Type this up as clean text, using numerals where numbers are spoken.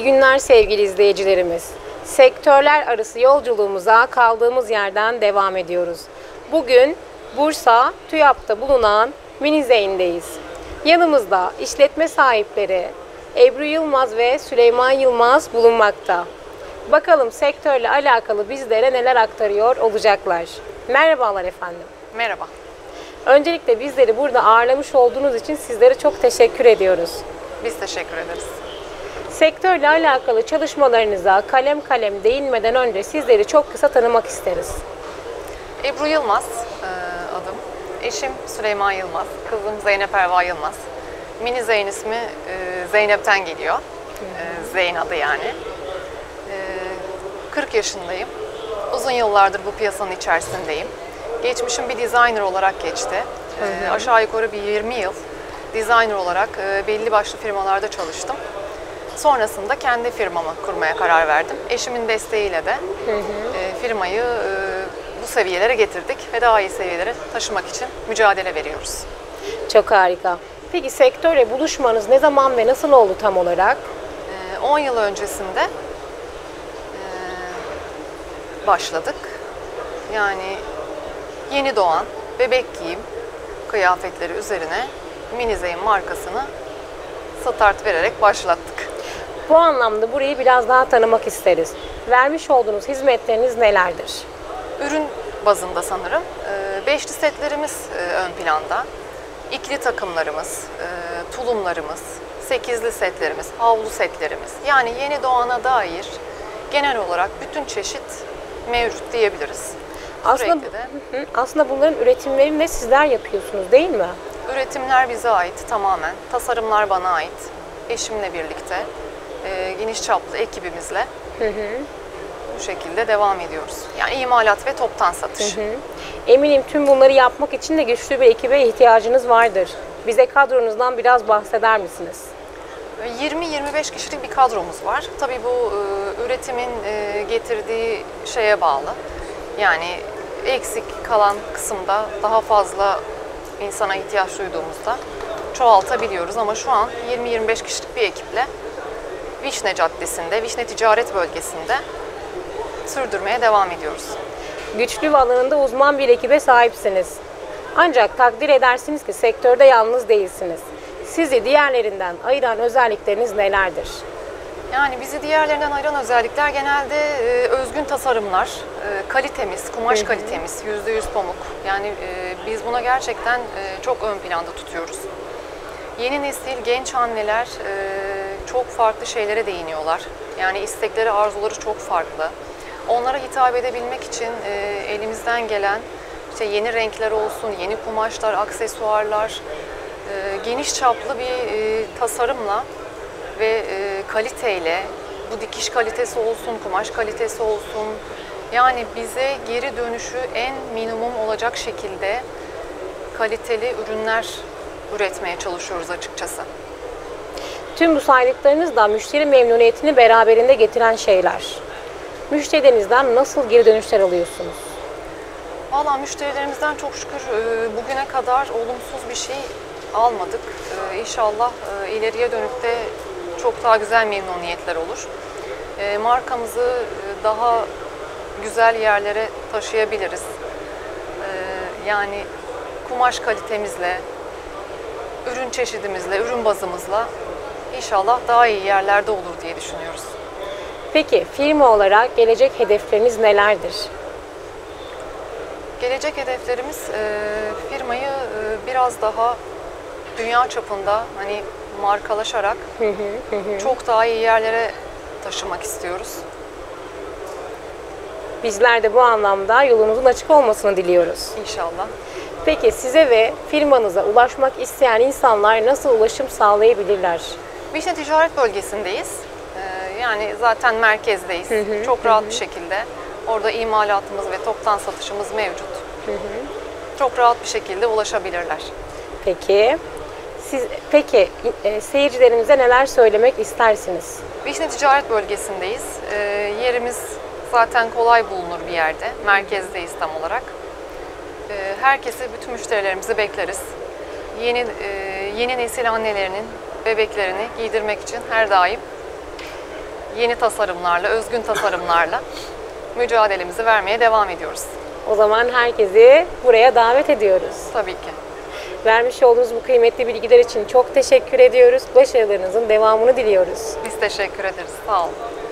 İyi günler sevgili izleyicilerimiz. Sektörler arası yolculuğumuza kaldığımız yerden devam ediyoruz. Bugün Bursa TÜYAP'ta bulunan Minizeyn'deyiz. Yanımızda işletme sahipleri Ebru Yılmaz ve Süleyman Yılmaz bulunmakta. Bakalım sektörle alakalı bizlere neler aktarıyor olacaklar. Merhabalar efendim. Merhaba. Öncelikle bizleri burada ağırlamış olduğunuz için sizlere çok teşekkür ediyoruz. Biz teşekkür ederiz. Sektörle alakalı çalışmalarınıza kalem kalem değinmeden önce sizleri çok kısa tanımak isteriz. Ebru Yılmaz adım. Eşim Süleyman Yılmaz. Kızım Zeynep Erva Yılmaz. Minizeyn ismi Zeynep'ten geliyor. Zeyn adı yani. 40 yaşındayım. Uzun yıllardır bu piyasanın içerisindeyim. Geçmişim bir designer olarak geçti. Aşağı yukarı bir 20 yıl designer olarak belli başlı firmalarda çalıştım. Sonrasında kendi firmamı kurmaya karar verdim. Eşimin desteğiyle de firmayı bu seviyelere getirdik ve daha iyi seviyelere taşımak için mücadele veriyoruz. Çok harika. Peki sektörle buluşmanız ne zaman ve nasıl oldu tam olarak? 10 yıl öncesinde başladık. Yani yeni doğan bebek giyim kıyafetleri üzerine Minizeyn markasını start vererek başlattık. Bu anlamda burayı biraz daha tanımak isteriz. Vermiş olduğunuz hizmetleriniz nelerdir? Ürün bazında sanırım. Beşli setlerimiz ön planda. İkili takımlarımız, tulumlarımız, 8'li setlerimiz, havlu setlerimiz. Yani yeni doğana dair genel olarak bütün çeşit mevcut diyebiliriz. Aslında bunların üretimlerini de sizler yapıyorsunuz değil mi? Üretimler bize ait tamamen. Tasarımlar bana ait. Eşimle birlikte. Geniş çaplı ekibimizle bu şekilde devam ediyoruz. Yani imalat ve toptan satış. Eminim tüm bunları yapmak için de güçlü bir ekibe ihtiyacınız vardır. Bize kadronuzdan biraz bahseder misiniz? 20-25 kişilik bir kadromuz var. Tabii bu üretimin getirdiği şeye bağlı. Yani eksik kalan kısımda daha fazla insana ihtiyaç duyduğumuzda çoğaltabiliyoruz. Ama şu an 20-25 kişilik bir ekiple Vişne Caddesi'nde, Vişne Ticaret Bölgesi'nde sürdürmeye devam ediyoruz. Güçlü ve alanında uzman bir ekibe sahipsiniz. Ancak takdir edersiniz ki sektörde yalnız değilsiniz. Sizi diğerlerinden ayıran özellikleriniz nelerdir? Yani bizi diğerlerinden ayıran özellikler genelde özgün tasarımlar, kalitemiz, kumaş kalitemiz, %100 pamuk. Yani biz buna gerçekten çok ön planda tutuyoruz. Yeni nesil, genç anneler çok farklı şeylere değiniyorlar. Yani istekleri, arzuları çok farklı. Onlara hitap edebilmek için elimizden gelen işte yeni renkler olsun, yeni kumaşlar, aksesuarlar, geniş çaplı bir tasarımla ve kaliteyle, bu dikiş kalitesi olsun, kumaş kalitesi olsun, yani bize geri dönüşü en minimum olacak şekilde kaliteli ürünler üretmeye çalışıyoruz açıkçası. Tüm bu saydıklarınız da müşteri memnuniyetini beraberinde getiren şeyler. Müşterilerinizden nasıl geri dönüşler alıyorsunuz? Valla müşterilerimizden çok şükür bugüne kadar olumsuz bir şey almadık. İnşallah ileriye dönüp de çok daha güzel memnuniyetler olur. Markamızı daha güzel yerlere taşıyabiliriz. Yani kumaş kalitemizle, ürün çeşidimizle, ürün bazımızla İnşallah daha iyi yerlerde olur diye düşünüyoruz. Peki firma olarak gelecek hedefleriniz nelerdir? Gelecek hedeflerimiz firmayı biraz daha dünya çapında hani markalaşarak çok daha iyi yerlere taşımak istiyoruz. Bizler de bu anlamda yolunuzun açık olmasını diliyoruz. İnşallah. Peki size ve firmanıza ulaşmak isteyen insanlar nasıl ulaşım sağlayabilirler? Vişne Ticaret Bölgesi'ndeyiz. Yani zaten merkezdeyiz. Çok rahat bir şekilde. Orada imalatımız ve toptan satışımız mevcut. Çok rahat bir şekilde ulaşabilirler. Peki. Peki seyircilerimize neler söylemek istersiniz? Vişne Ticaret Bölgesi'ndeyiz. Yerimiz zaten kolay bulunur bir yerde. Merkezdeyiz tam olarak. Herkesi, bütün müşterilerimizi bekleriz. Yeni nesil annelerinin bebeklerini giydirmek için her daim yeni tasarımlarla, özgün tasarımlarla mücadelemizi vermeye devam ediyoruz. O zaman herkesi buraya davet ediyoruz. Tabii ki. Vermiş olduğunuz bu kıymetli bilgiler için çok teşekkür ediyoruz. Başarılarınızın devamını diliyoruz. Biz teşekkür ederiz. Sağ olun.